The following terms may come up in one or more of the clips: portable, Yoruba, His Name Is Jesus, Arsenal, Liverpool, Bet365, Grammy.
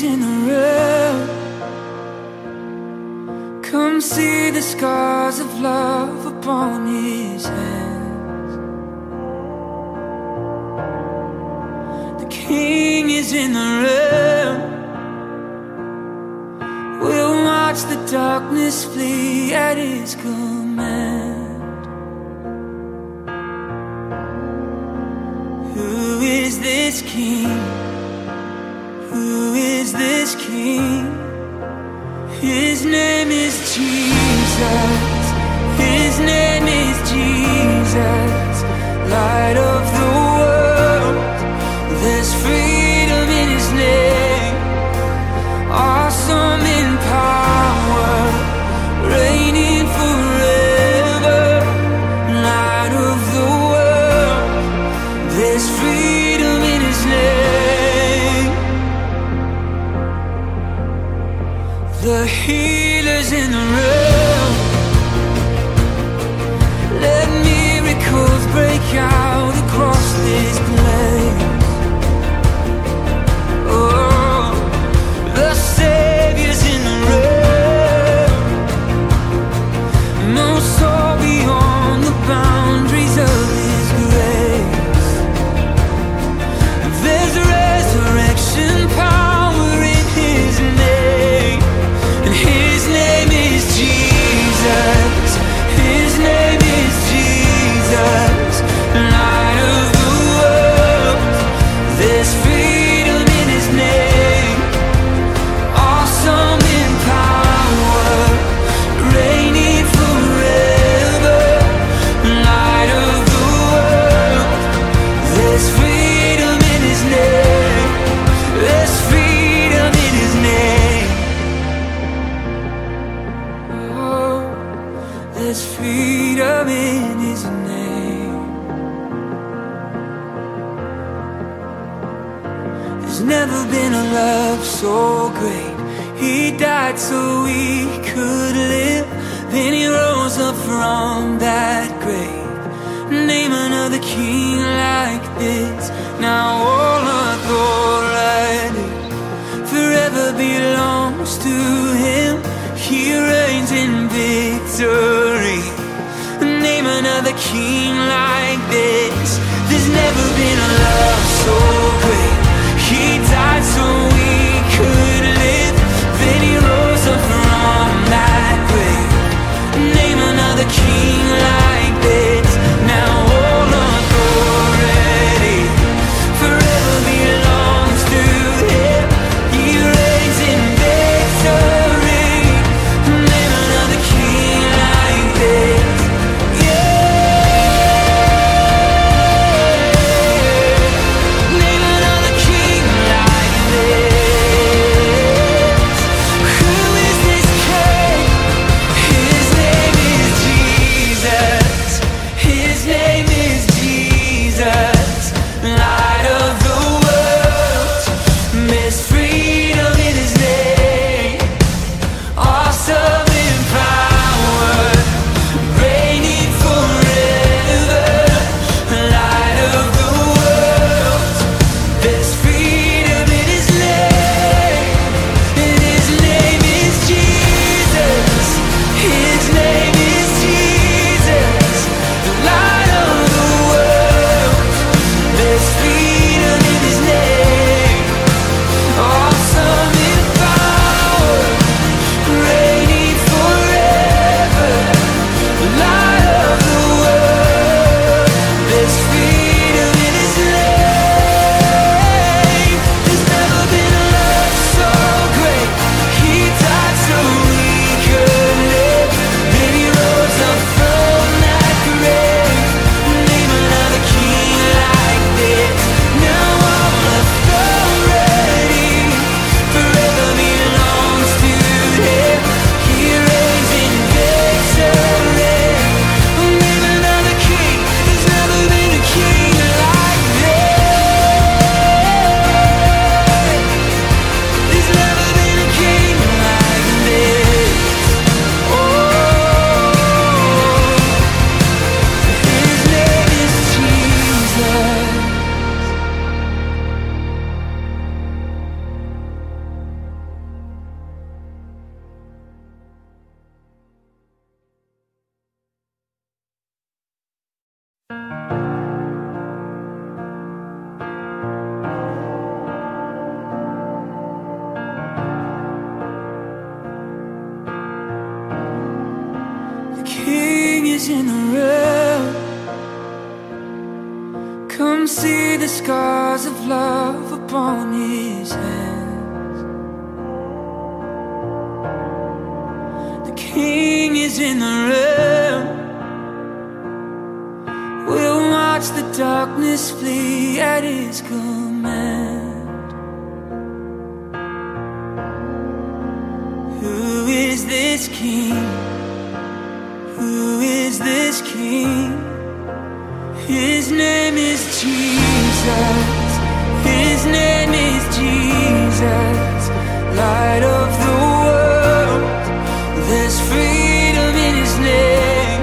is in the room. Come see the scars of love upon his hands. The King is in the room. We'll watch the darkness flee at his command. Who is this King? Who is this King? His name is Jesus. His name is Jesus. Light of the world. There's freedom in His name. Awesome in power. Reigning forever. Light of the world. There's freedom in His name. The healer's in the room. Let miracles break out across this place. Oh, the Savior's in the room. No soul beyond the boundaries of His grace. There's resurrection power. There's freedom in His name. There's never been a love so great. He died so we could live. Then He rose up from that grave. Name another King like this. Now all authority forever belongs to Him. He reigns in victory. Name another King like this. There's never been a love so great. He died so we could live. Then He rose up from that grave. Name another King like this. Now all authority forever belongs to Him. He reigns in victory. Yeah. general. Come see the scars of love upon his hands. The king is in the realm. We'll watch the darkness flee at his command. Who is this king? Who is this King? His name is Jesus. His name is Jesus. Light of the world. There's freedom in His name.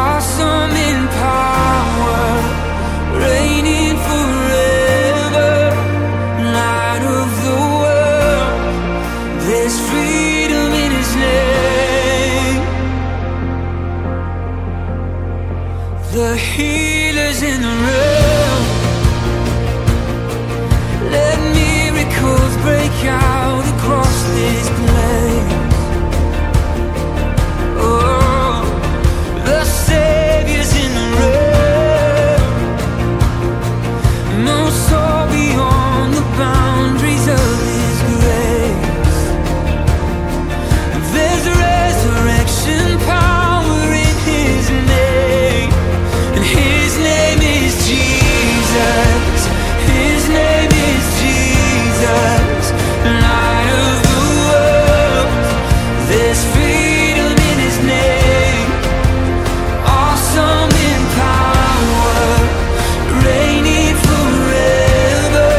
Awesome in power. Reigning forever. Light of the world. There's freedom in His name. The healer's in the room. Let miracles break out across this place. Oh, the Savior's in the room. No soul beyond the boundaries of His grace. There's resurrection power in His name. His name is Jesus. His name is Jesus. Light of the world. There's freedom in His name. Awesome in power. Reigning forever.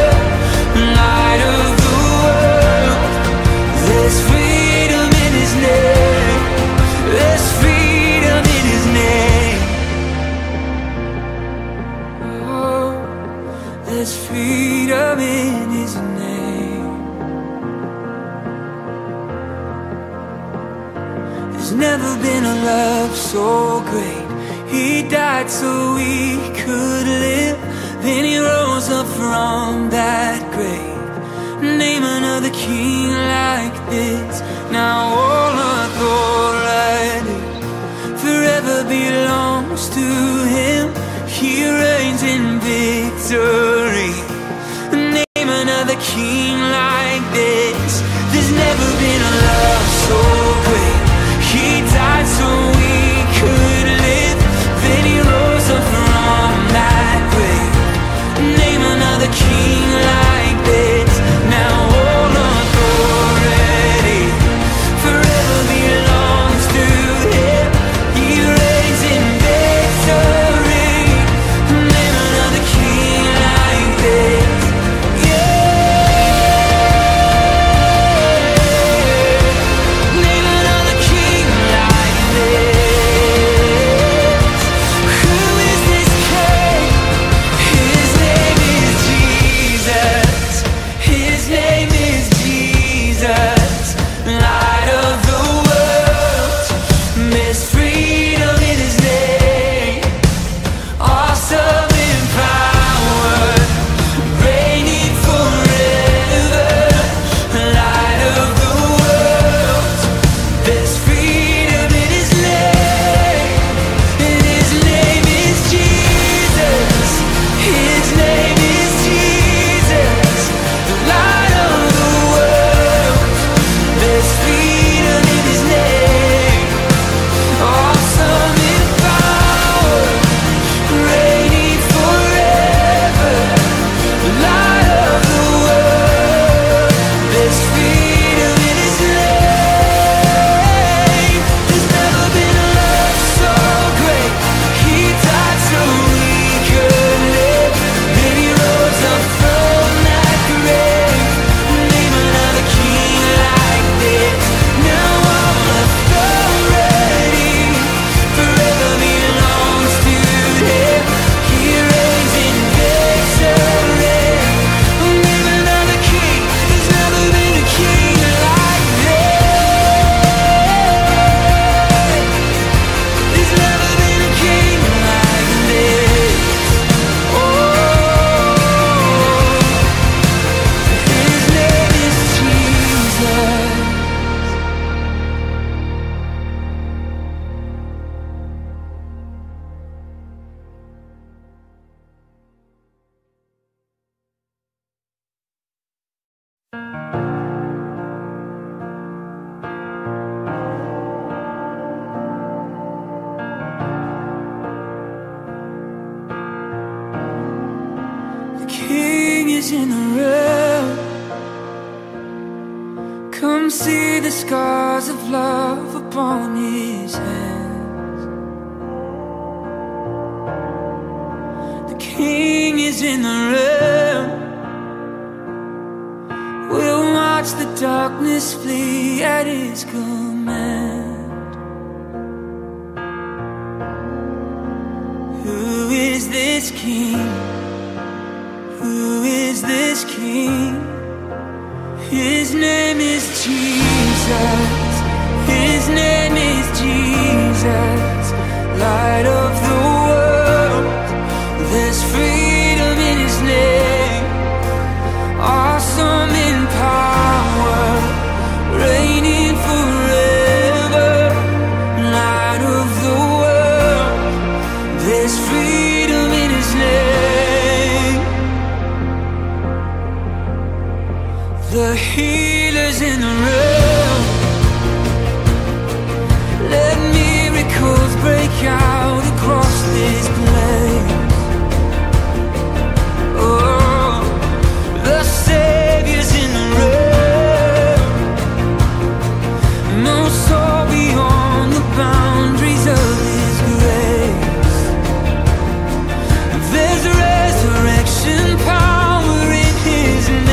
Light of the world. There's freedom in His name. There's freedom in His name. There's freedom in His name. There's never been a love so great. He died so we could live. Then He rose up from that grave. Name another king like this. Now all authority forever belongs to Him. He reigns in victory. Name another king like this. There's never been a love so great. He died so we could live. Then He rose up from that grave. Name another king like this. Now all authority forever belongs to Him. He reigns in victory. Yeah. in the room. Come see the scars of love upon his hands. The King is in the room. We'll watch the darkness flee at his command. Who is this King? Who is this King? His name is Jesus. His name is Jesus. Light of the world. There's freedom in His name. Awesome in power. Reigning forever. Light of the world. There's freedom in His name. The healer's in the room. Let miracles break out across this place. Oh, the Savior's in the room. No soul beyond the boundaries of His grace. There's resurrection power in His name.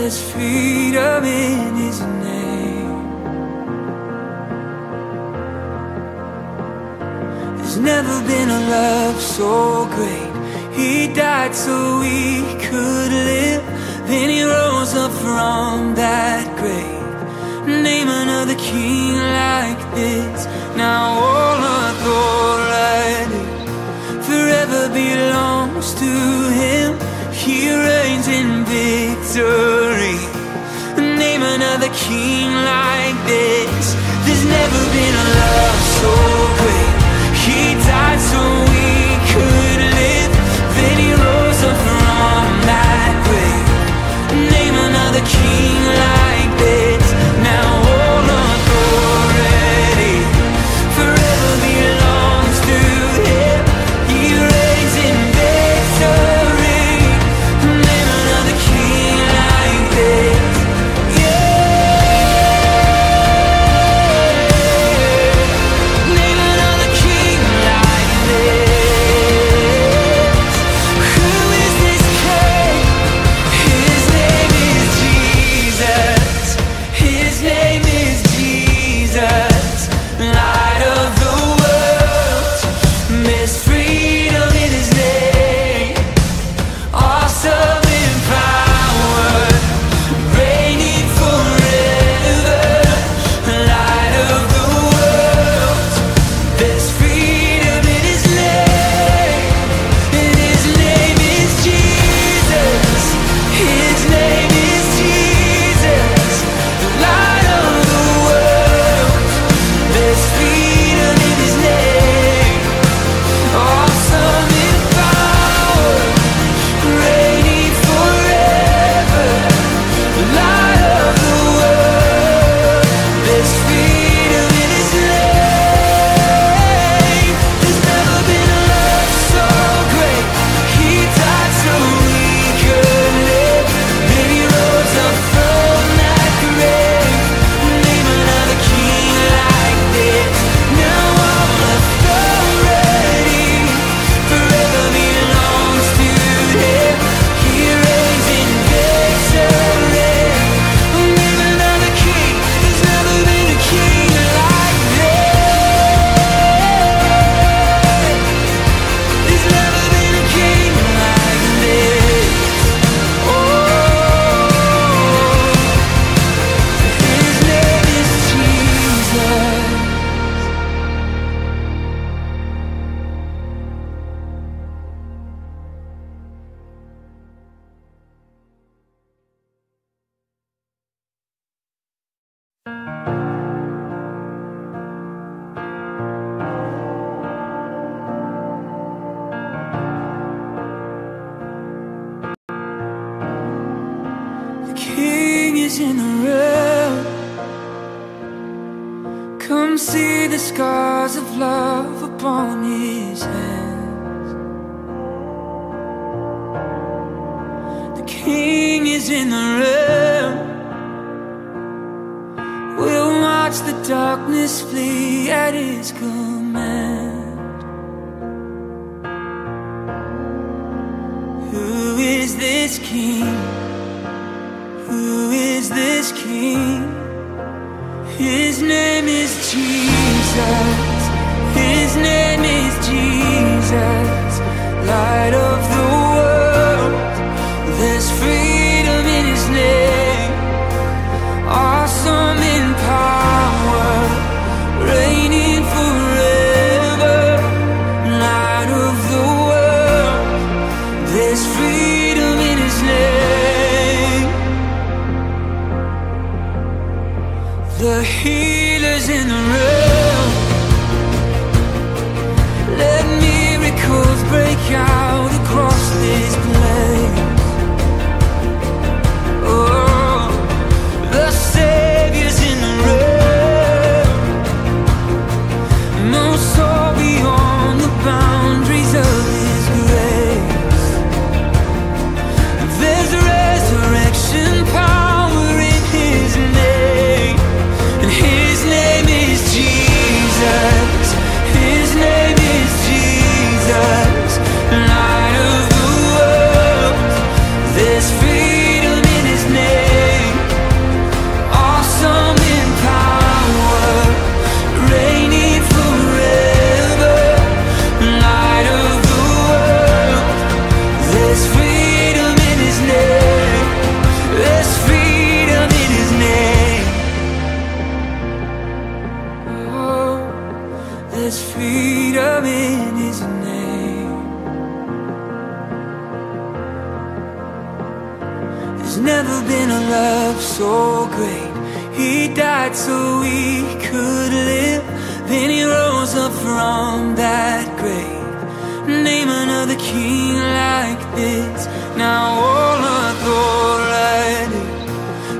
There's freedom in His name. There's never been a love so great. He died so we could live. Then He rose up from that grave. Name another King like this. Now all authority forever belongs to Him. He reigns in victory. Name another King like this. There's never been a love so great. He died so we could live. Then He rose up from that grave. Name another King like this. Now all authority forever belongs to Him. He reigns in victory. Name another King like this, yeah. is in the realm. Come see the scars of love upon his hands. The King is in the realm. We'll watch the darkness flee at his command. Who is this King? Who is this King? His name is Jesus. His name is Jesus. Light of the world. There's freedom in his name. Awesome in power. Reigning forever. Light of the world. There's freedom in his name. The healer's in the room. Let miracles break out across this place. Oh, the Savior's in the room. No soul beyond the boundaries of his grace. There's resurrection power in his name. There's freedom in his name. There's never been a love so great. He died so we could live. Then he rose up from that grave. Name another king like this. Now all authority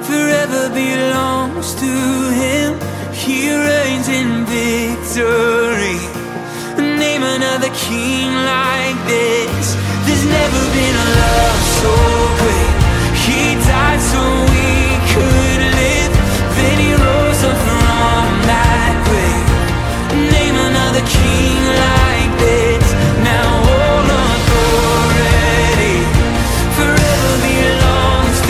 forever belongs to him. He reigns in victory. Name another king like this. There's never been a love so great. He died so we could live. Then he rose up from that grave. Name another king like this. Now all authority forever belongs to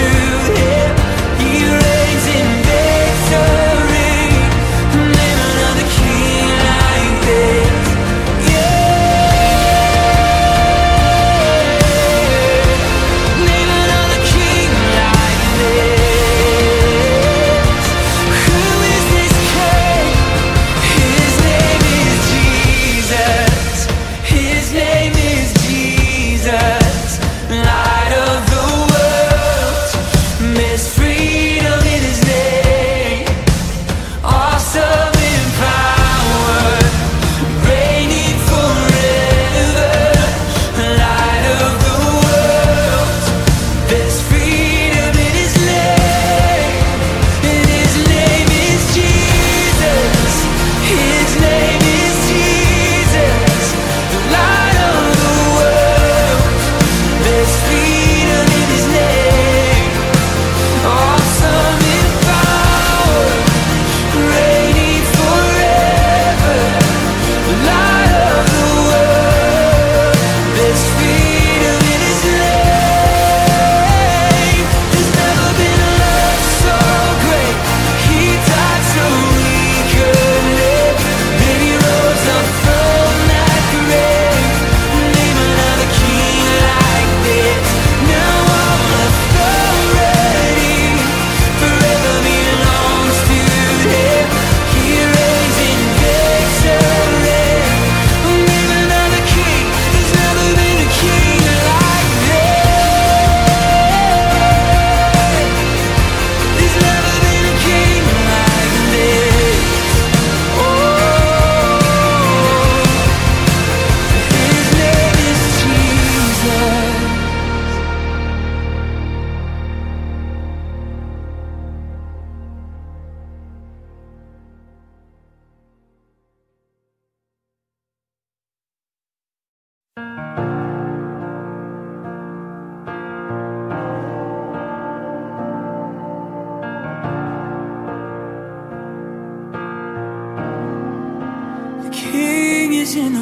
is in the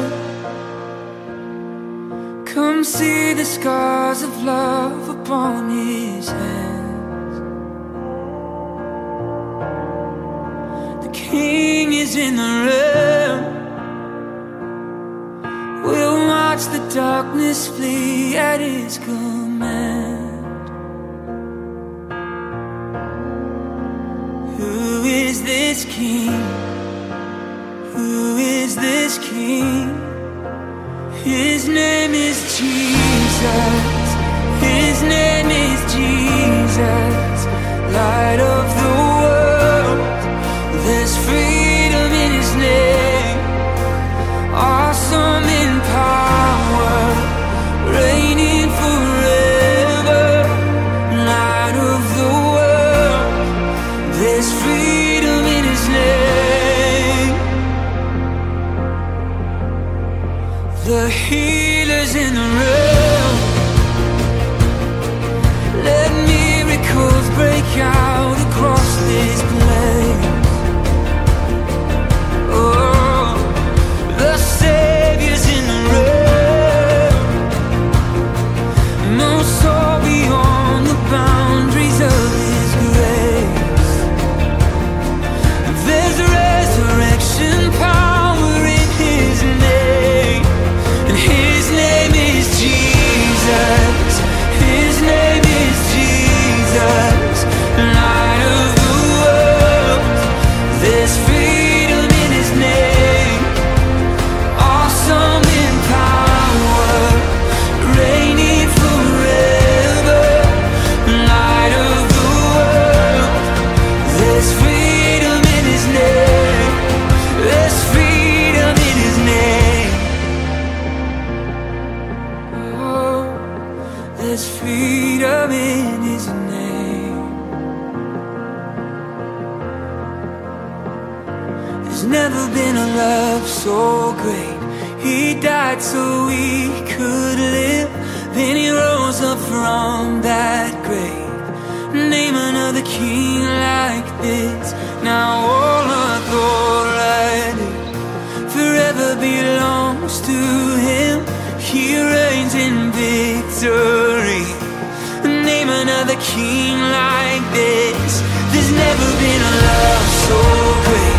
room. Come see the scars of love upon his hands. The King is in the room. We'll watch the darkness flee at his command. Who is this King? Who is this King? His name is Jesus. His name is Jesus. Light of the world. There's freedom in His name. Awesome in power. Reigning forever. Light of the world. There's freedom in His name. The healer's in the room. Let miracles break out across this place. Oh, the Savior's in the room. No soul beyond the boundaries of His grace. There's resurrection power. There's freedom in His name. There's never been a love so great. He died so we could live. Then He rose up from that grave. Name another King like this. Now all authority forever belongs to Him. He reigns in victory. Name another King like this. There's never been a love so great.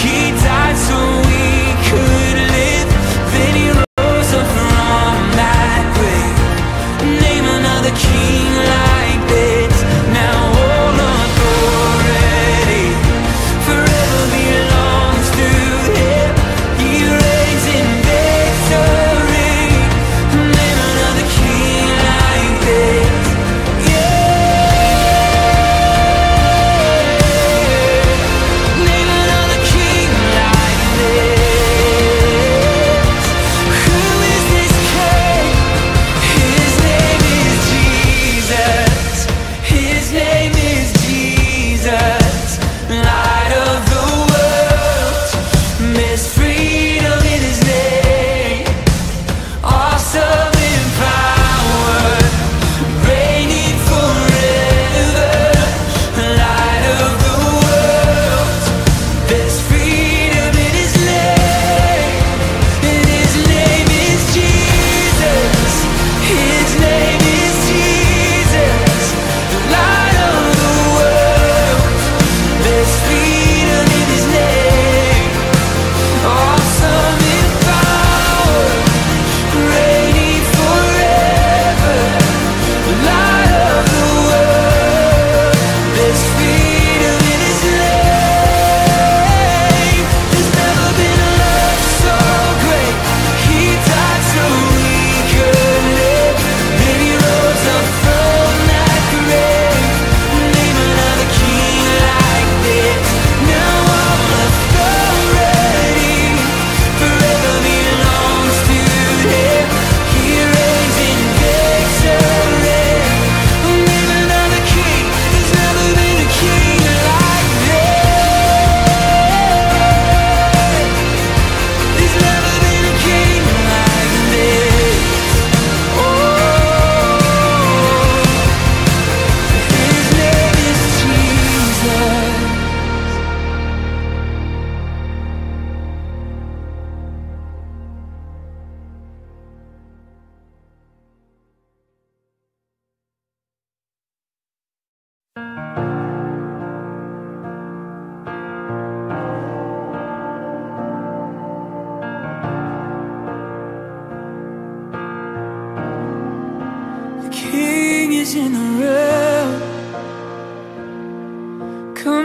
He died so we could live. Then He rose up from that grave. Name another King like this. Now all authority forever belongs to Him. He reigns in victory. Yeah. Name another King like this.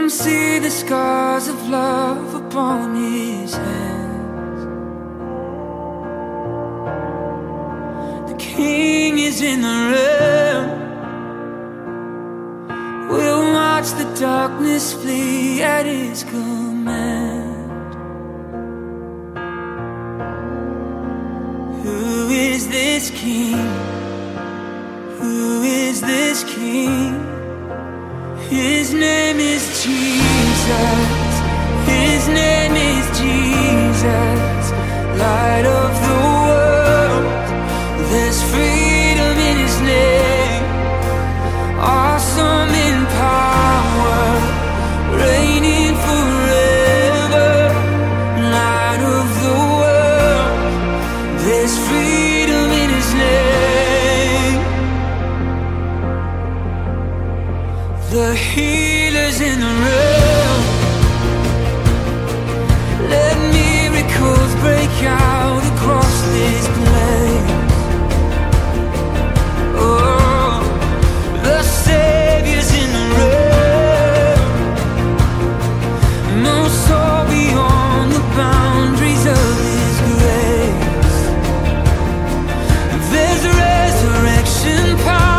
Come see the scars of love upon his hands. The King is in the room. We'll watch the darkness flee at his command. Who is this King? Who is this King? His name is Jesus. His name is Jesus. Light of the world. There's freedom in his name. Awesome in power. Reigning forever. Light of the world. There's freedom in his name. The healer's in the room. Let miracles break out across this place. Oh, the Savior's in the room. No soul beyond the boundaries of his grace. There's resurrection power.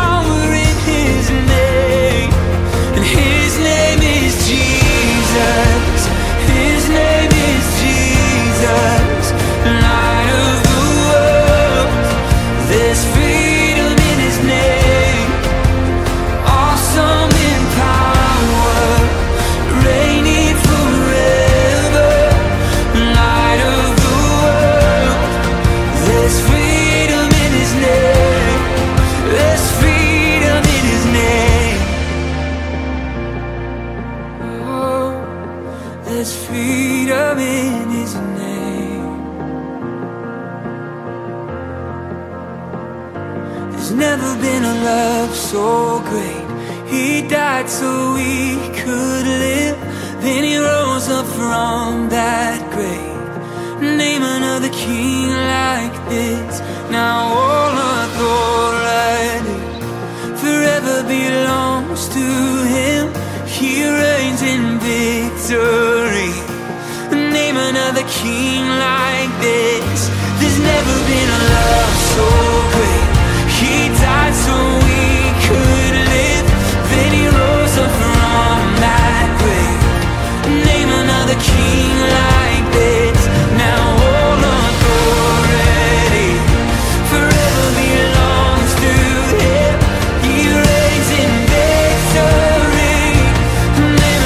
There's freedom in his name. There's never been a love so great. He died so we could live. Then he rose up from that grave. Name another king like this. Now all authority forever belongs to him. He reigns in victory. Name another king like this. There's never been a love so great. He died so we could live. Then he rose up from that grave. Name another king like this. Now all authority forever belongs to him. He reigns in victory. Name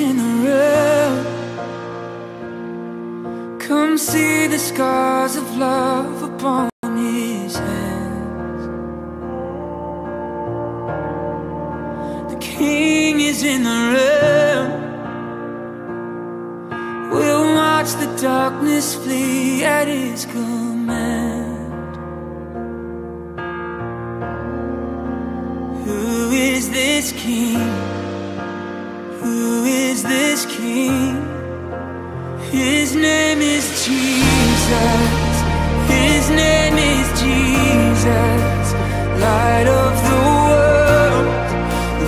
is in the room. Come see the scars of love upon his hands. The King is in the room. We'll watch the darkness flee at his command. Who is this King? Who is this King? His name is Jesus. His name is Jesus. Light of the world.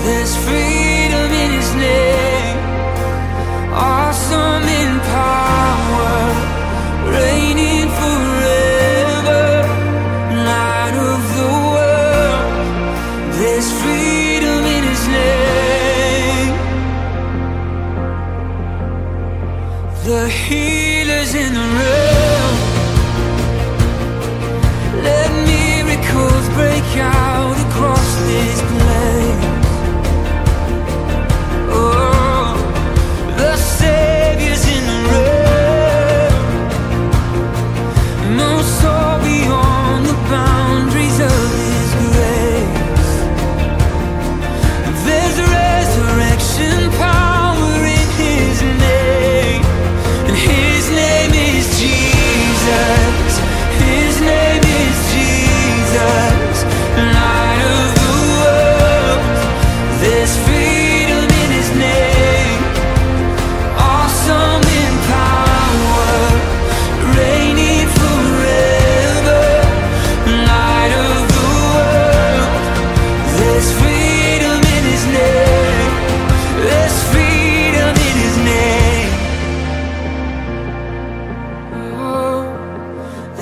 There's freedom in his name. Awesome in power. Reigning forever. Light of the world. There's freedom in his name. The healer's in the room. Let miracles break out across this place. Oh, the Savior's in the room. No soul beyond the boundaries of his grace. There's resurrection power.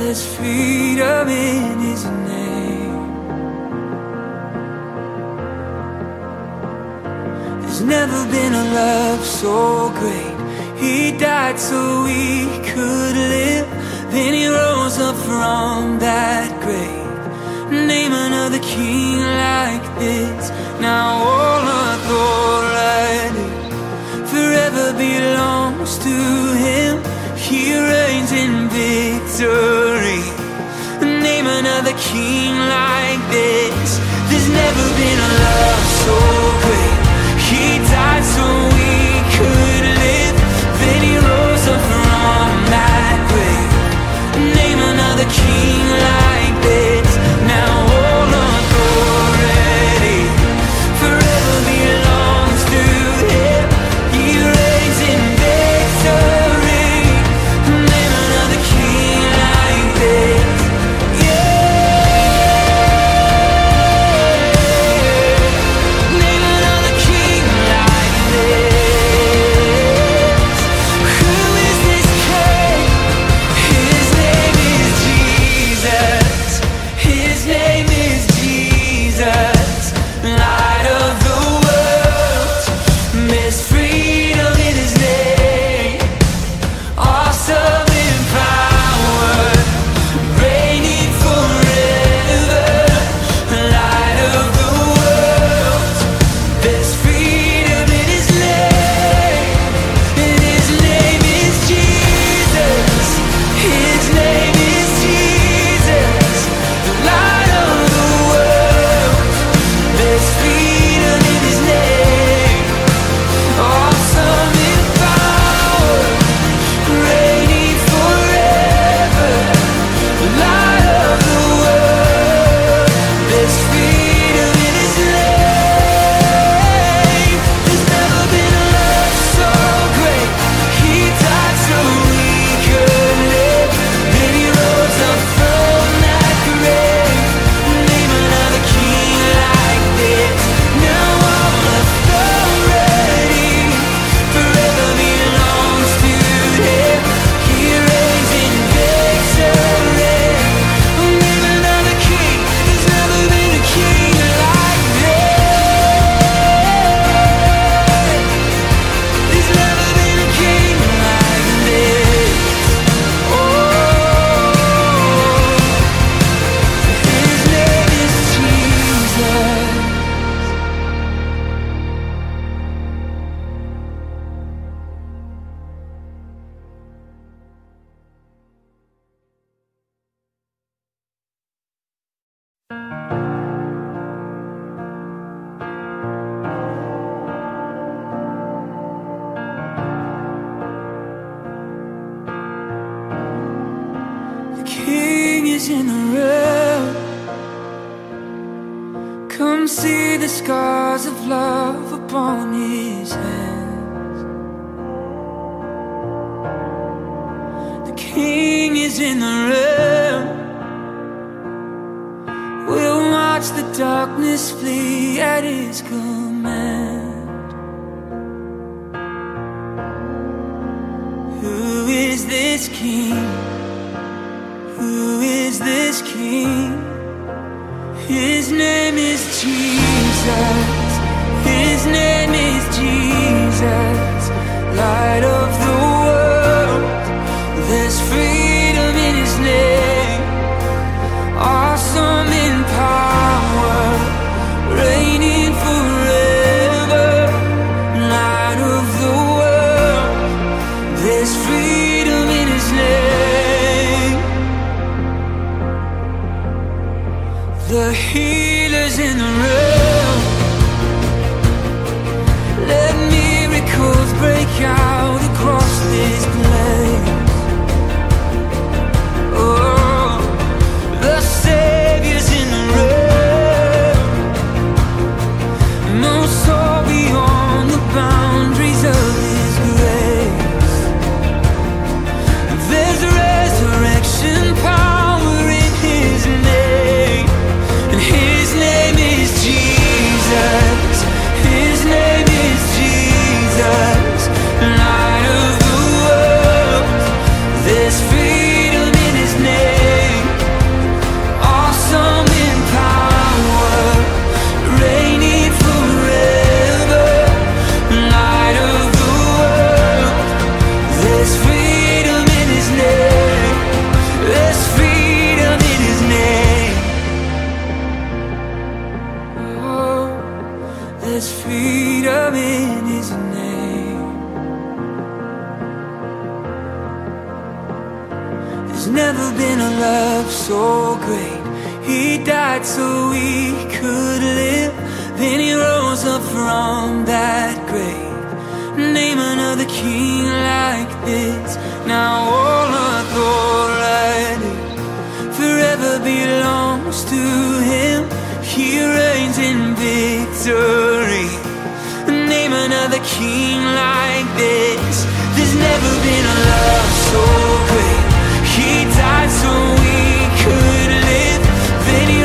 There's freedom in his name. There's never been a love so great. He died so we could live. Then he rose up from that grave. Name another king like this. Now all authority forever belongs to him. He reigns in victory. Name another king like this. There's never been a love so great. He died so we could live. Then he rose up from that grave. Name another king like this. Now all authority forever belongs to him. He reigns in victory. Name another is in the room. Come see the scars of love upon his hands. The King is in the room. We'll watch the darkness flee at his command. Who is this King? Who is this King? His name is Jesus. His name is Jesus. Light of the world. There's freedom in his name. Awesome in power. Reigning forever. Light of the world. There's freedom in his name. The healer's in the room. Let miracles break out across this place. Oh, the Savior's in the room. No soul beyond the boundaries of his grace. There's resurrection power. There's freedom in his name. There's never been a love so great. He died so we could live. Then he rose up from that grave. Name another king like this. Now all authority forever belongs to him. He reigns in victory. Name another king like this. There's never been a love so great. He died so we could live. Then he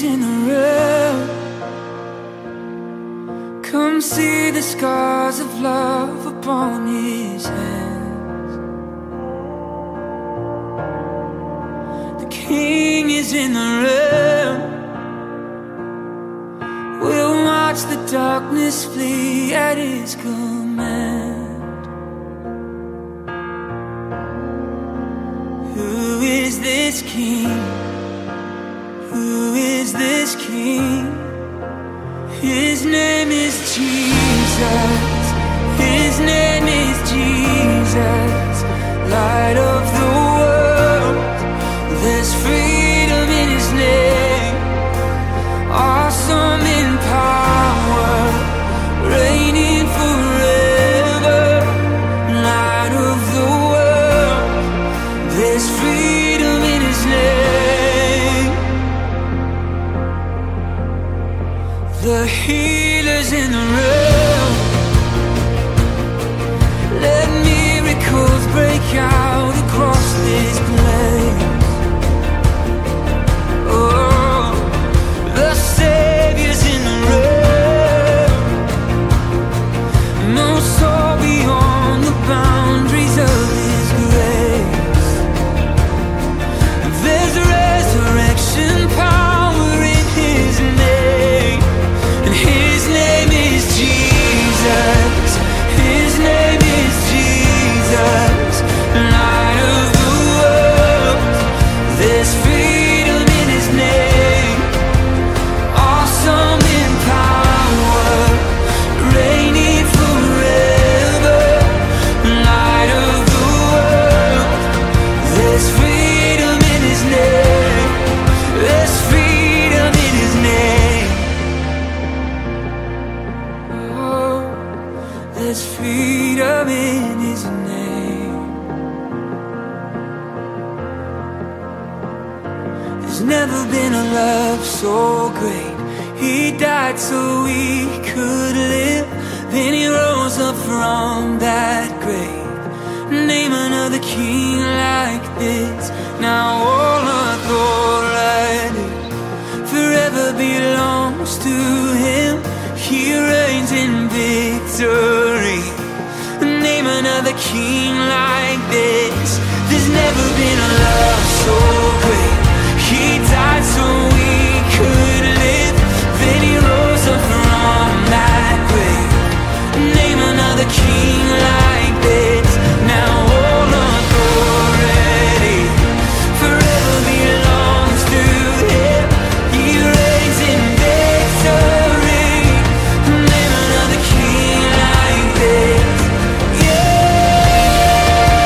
is in the room. Come see the scars of love upon his hands. The King is in the room. We'll watch the darkness flee at his command. Who is this King? Who is this King? His name is Jesus. His name is Jesus. Light of the world. There's freedom in His name. Awesome in power. Reigning forever. Light of the world. There's freedom in His name. The healer's in the room. Let miracles break out across this place. Oh, the Savior's in the room. No soul beyond the boundaries of His grace. There's resurrection power. There's freedom in His name. There's never been a love so great. He died so we could live. Then He rose up from that grave. Name another King like this. Now all authority forever belongs to Him. He reigns in victory. Name another King like this. There's never been a love so great. He died so we could live. Then He rose up from that grave. Name another King like this. Now all authority forever belongs to Him. He reigns in victory. Name another King like this, yeah.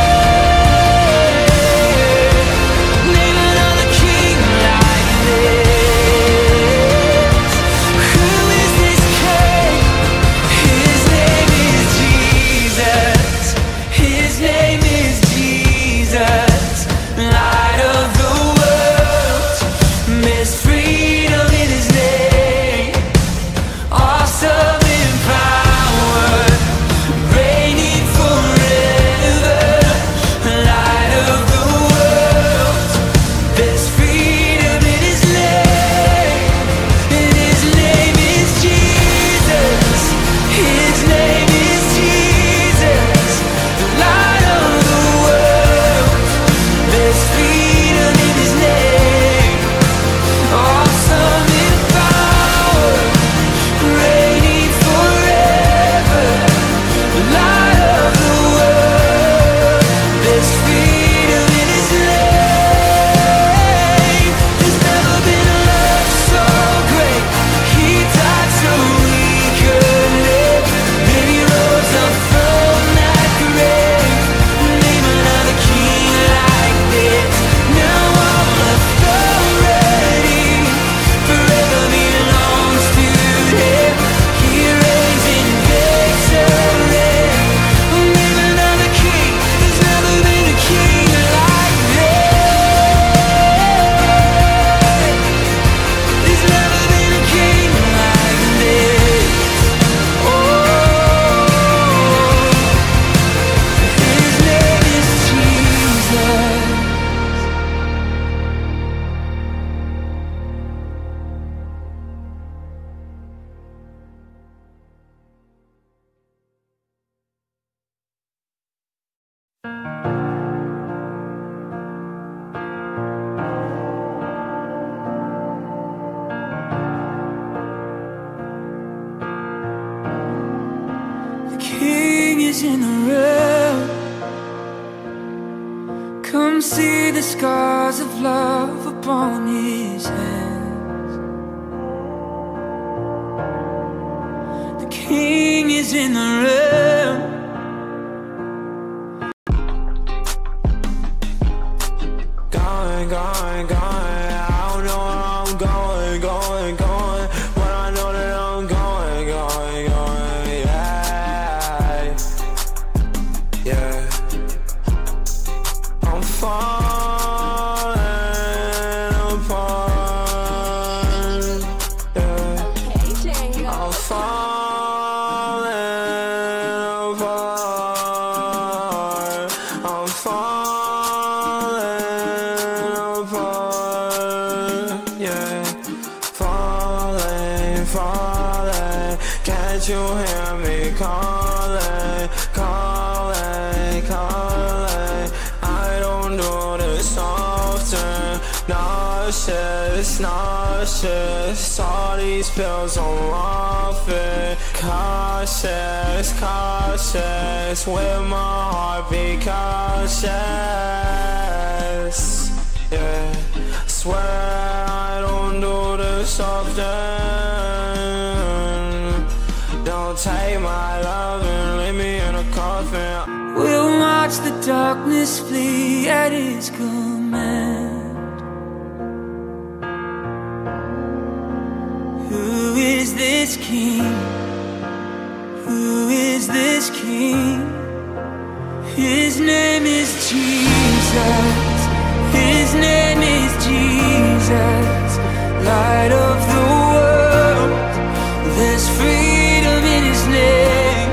is in the room. Come see the scars of love upon his hands. The King is in the room. Nauseous, all these pills on offer. Cautious, cautious, with my heart be cautious. Yeah, I swear I don't do this often. Don't take my love and leave me in a coffin. We'll watch the darkness flee at his command. Who is this King? Who is this King? His name is Jesus. His name is Jesus. Light of the world. There's freedom in his name.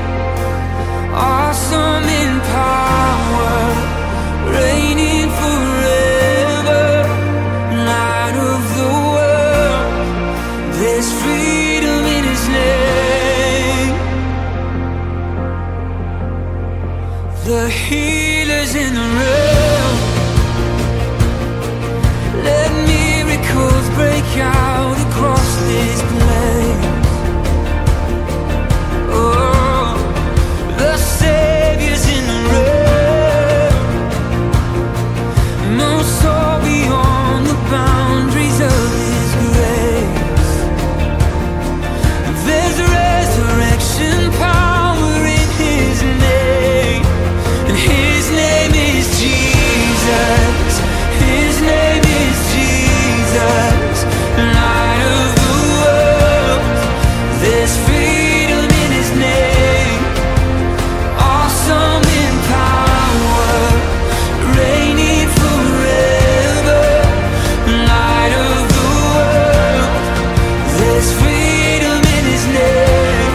Awesome in power. Reigning forever. Light of the world. There's freedom in his name. The healer's in the room. Let miracles break out across this place. Oh, the Savior's in the room. No soul beyond the boundaries of his grace. There's resurrection power in his name, and his name is Jesus. His name is Jesus, light of the world. There's freedom in his name, awesome in power, reigning forever, light of the world. There's freedom in his name.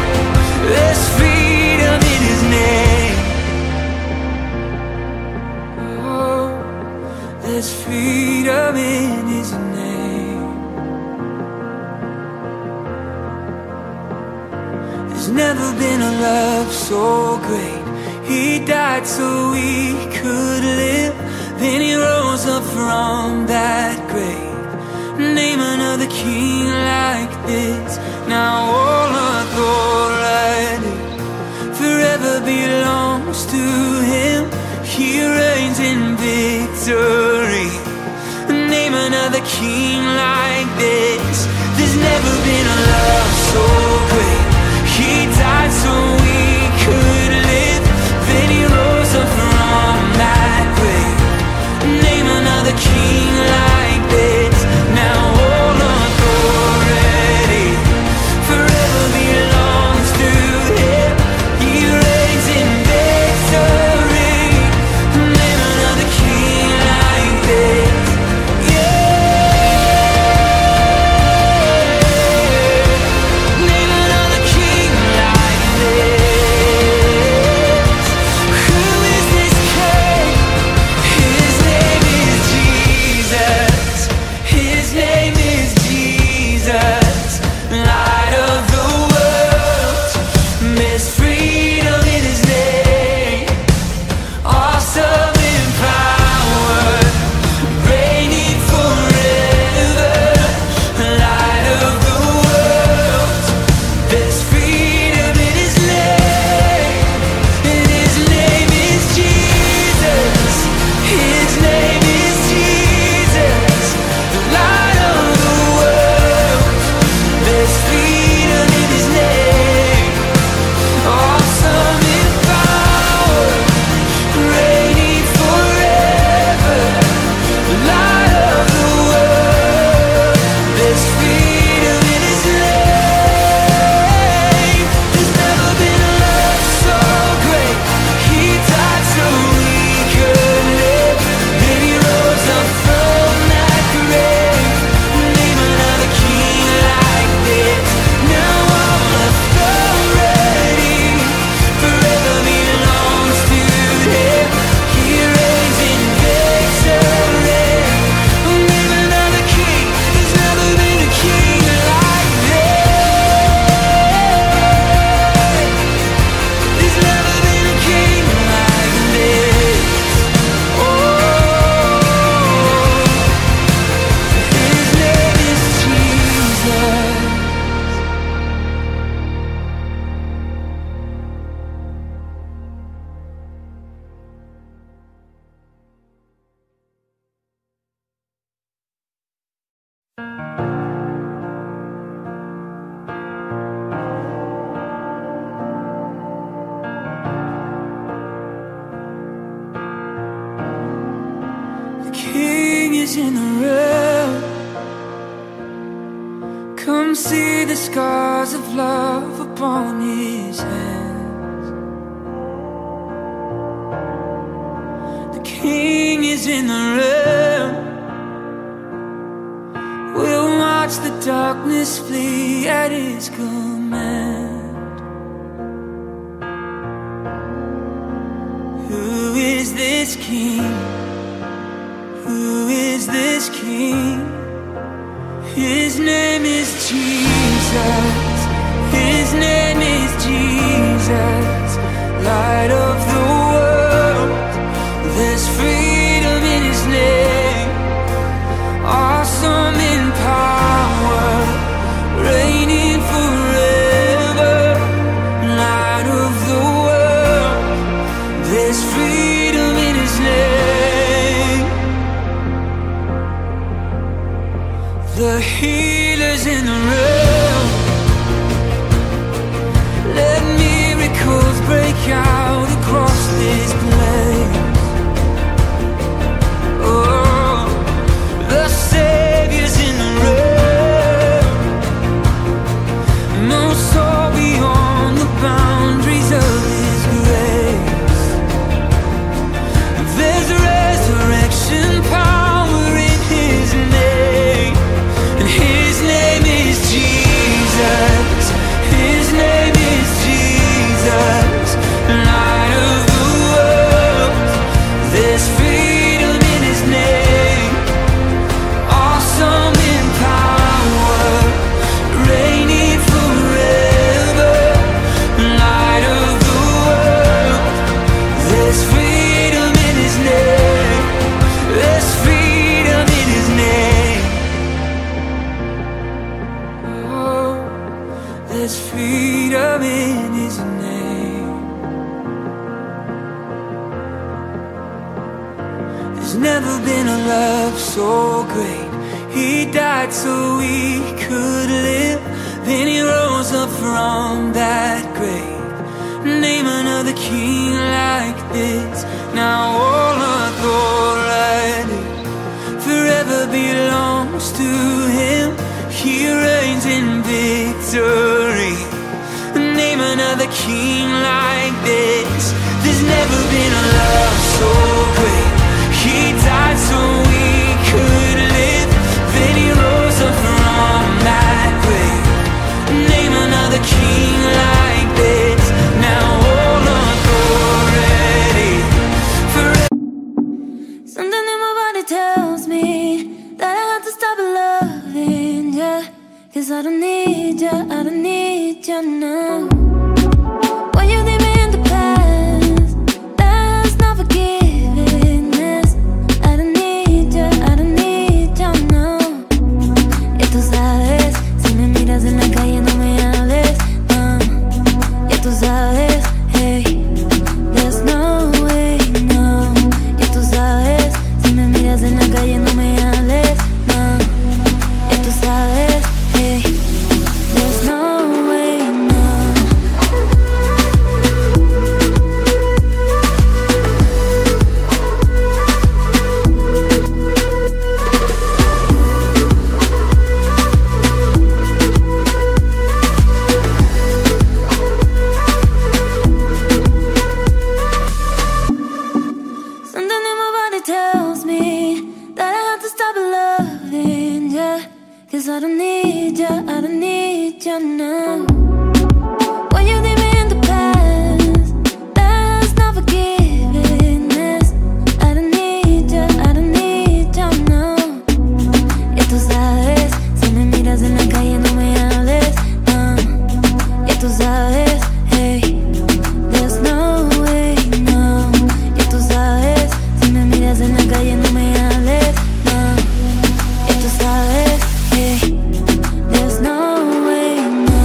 There's freedom in his name. Oh, there's freedom in his name. There's never been a love so great. He died so we could live. Then he rose up from that grave. Name another king like this. Now all authority forever belongs to him. He reigns in victory. Name another king like this. There's never been a love so great. He died so we could live. Then he rose up from that grave. Name another king like this. Now all authority forever belongs to him. He reigns in victory. Name another king like this. Yeah. is in the realm. Come see the scars of love upon his hands. The King is in the realm. We'll watch the darkness flee at his command. Who is this King? Who is this King? His name is Jesus. His name is Jesus. Light of the world. There's freedom in his name. Awesome in power. Reigning forever. Light of the world. There's freedom in his name. The healer's in the room. Let miracles break out across this place. Oh, the Savior's in the room. No soul beyond the boundaries of his grace. There's resurrection power. There's freedom in his name. There's never been a love so great. He died so we could live. Then he rose up from that grave. Name another king like this. Now all authority forever belongs to him. He reigns in victory. Name another king like this. There's never been a love so great. He died so we could live. Then he rose up from that grave. Name another king like this. Now all authority forever. Something in my body tells me that I have to stop loving. 'Cause I don't need ya, I don't need ya now. When you leave me in the past, that's not forgiveness. I don't need ya, I don't need ya now. Ya tú sabes, si me miras en la calle no me hables. Ya tú sabes, hey, there's no way, no. Ya tú sabes, si me miras en la calle no me hables. Ya tú sabes. I don't need ya, I don't need ya now. When you leave me in the past, that's not forgiveness. I don't need ya, I don't need ya now. Ya tú sabes, si me miras en la calle no me hables, no. Ya tú sabes, hey, there's no way, no. Ya tú sabes, si me miras en la calle no me hables, no. Ya tú sabes. There's no way, no.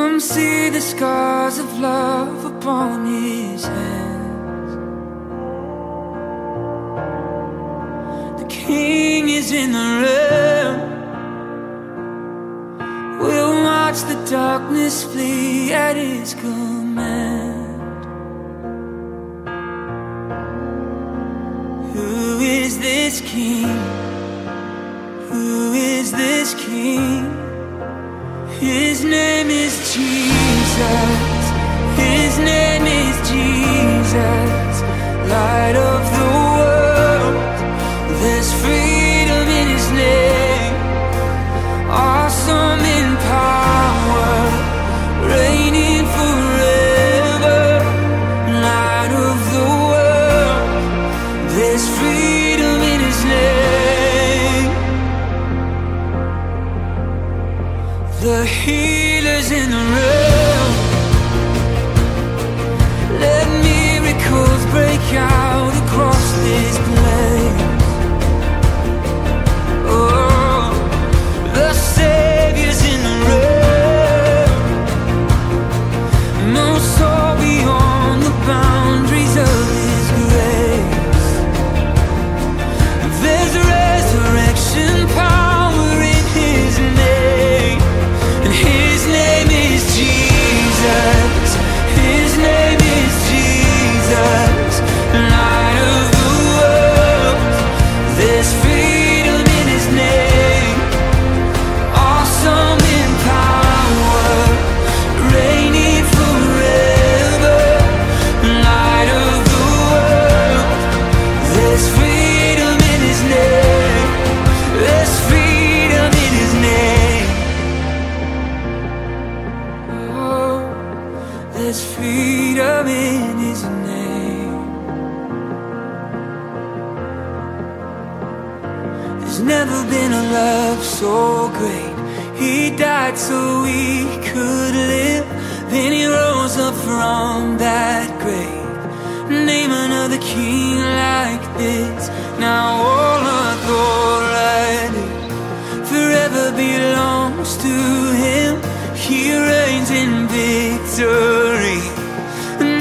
Come see the scars of love upon his hands. The King is in the room. We'll watch the darkness flee at his command. Who is this King? Who is this King? His name is Jesus. His name is Jesus. Light of the world. There's freedom in his name. Awesome in power. Reigning forever. Light of the world. There's freedom in his name. The healer's in the room. Let miracles break out across this place. Oh, the Savior's in the room. No soul beyond the boundaries of his grace. There's resurrection power. There's freedom in his name. There's never been a love so great. He died so we could live. Then he rose up from that grave. Name another king like this. Now all authority forever belongs to him. He reigns in victory.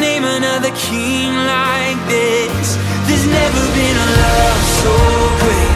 Name another king like this. There's never been a love so great.